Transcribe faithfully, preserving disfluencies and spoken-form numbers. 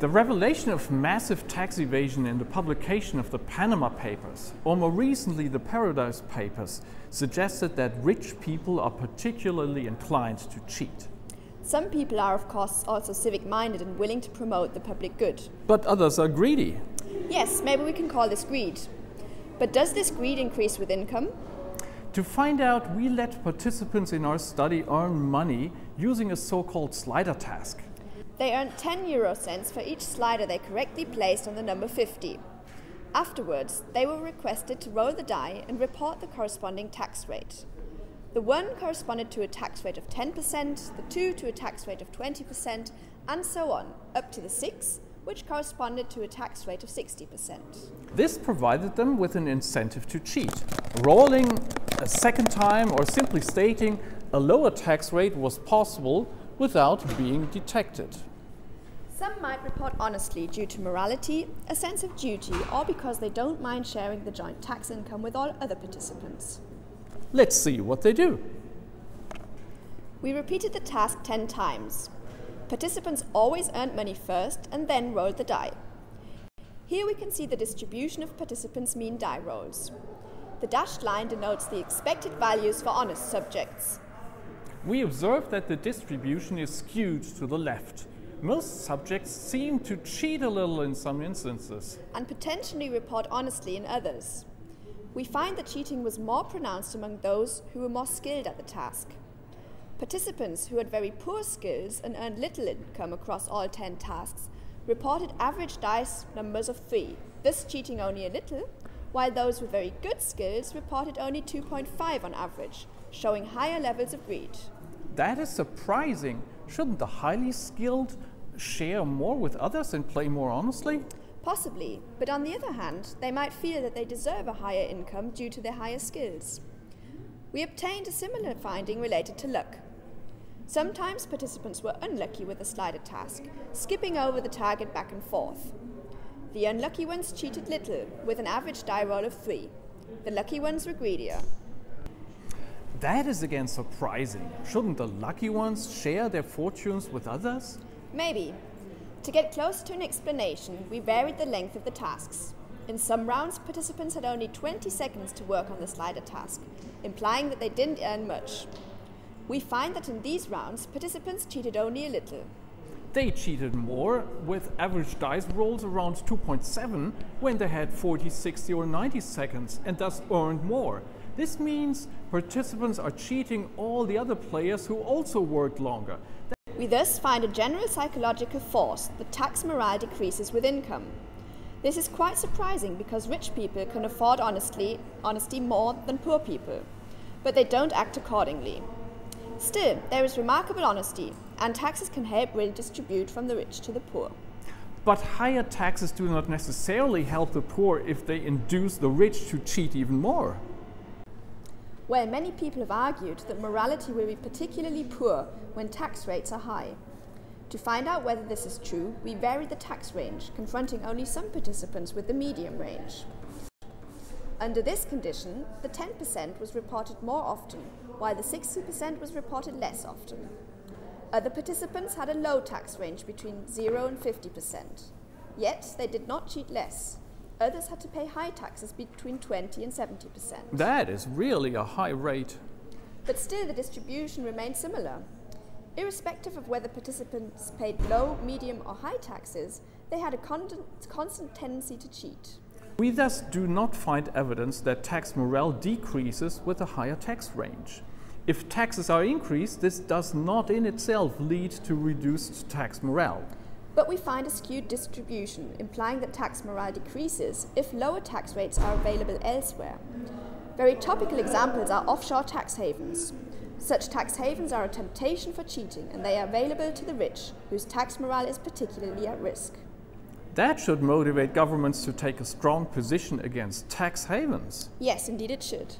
The revelation of massive tax evasion in the publication of the Panama Papers, or more recently the Paradise Papers, suggested that rich people are particularly inclined to cheat. Some people are, of course, also civic-minded and willing to promote the public good. But others are greedy. Yes, maybe we can call this greed. But does this greed increase with income? To find out, we let participants in our study earn money using a so-called slider task. They earned ten euro cents for each slider they correctly placed on the number fifty. Afterwards, they were requested to roll the die and report the corresponding tax rate. The one corresponded to a tax rate of ten percent, the two to a tax rate of twenty percent, and so on, up to the six, which corresponded to a tax rate of sixty percent. This provided them with an incentive to cheat. Rolling a second time or simply stating a lower tax rate was possible without being detected. Some might report honestly due to morality, a sense of duty, or because they don't mind sharing the joint tax income with all other participants. Let's see what they do. We repeated the task ten times. Participants always earned money first and then rolled the die. Here we can see the distribution of participants' mean die rolls. The dashed line denotes the expected values for honest subjects. We observe that the distribution is skewed to the left. Most subjects seem to cheat a little in some instances, and potentially report honestly in others. We find that cheating was more pronounced among those who were more skilled at the task. Participants who had very poor skills and earned little income across all ten tasks reported average dice numbers of three, thus cheating only a little, while those with very good skills reported only two point five on average, showing higher levels of greed. That is surprising. Shouldn't the highly skilled share more with others and play more honestly? Possibly, but on the other hand, they might feel that they deserve a higher income due to their higher skills. We obtained a similar finding related to luck. Sometimes participants were unlucky with the slider task, skipping over the target back and forth. The unlucky ones cheated little, with an average die roll of three. The lucky ones were greedier. That is again surprising. Shouldn't the lucky ones share their fortunes with others? Maybe. To get close to an explanation, we varied the length of the tasks. In some rounds, participants had only twenty seconds to work on the slider task, implying that they didn't earn much. We find that in these rounds, participants cheated only a little. They cheated more, with average dice rolls around two point seven when they had forty, sixty or ninety seconds and thus earned more. This means participants are cheating all the other players who also worked longer. We thus find a general psychological force that tax morale decreases with income. This is quite surprising because rich people can afford honestly, honesty more than poor people, but they don't act accordingly. Still, there is remarkable honesty, and taxes can help redistribute from the rich to the poor. But higher taxes do not necessarily help the poor if they induce the rich to cheat even more. Well, many people have argued that morality will be particularly poor when tax rates are high. To find out whether this is true, we varied the tax range, confronting only some participants with the medium range. Under this condition, the ten percent was reported more often, while the sixty percent was reported less often. Other participants had a low tax range between zero and fifty percent. Yet, they did not cheat less. Others had to pay high taxes between twenty and seventy percent. That is really a high rate. But still, the distribution remained similar. Irrespective of whether participants paid low, medium or high taxes, they had a constant tendency to cheat. We thus do not find evidence that tax morale decreases with a higher tax range. If taxes are increased, this does not in itself lead to reduced tax morale. But we find a skewed distribution, implying that tax morale decreases if lower tax rates are available elsewhere. Very topical examples are offshore tax havens. Such tax havens are a temptation for cheating, and they are available to the rich, whose tax morale is particularly at risk. That should motivate governments to take a strong position against tax havens. Yes, indeed it should.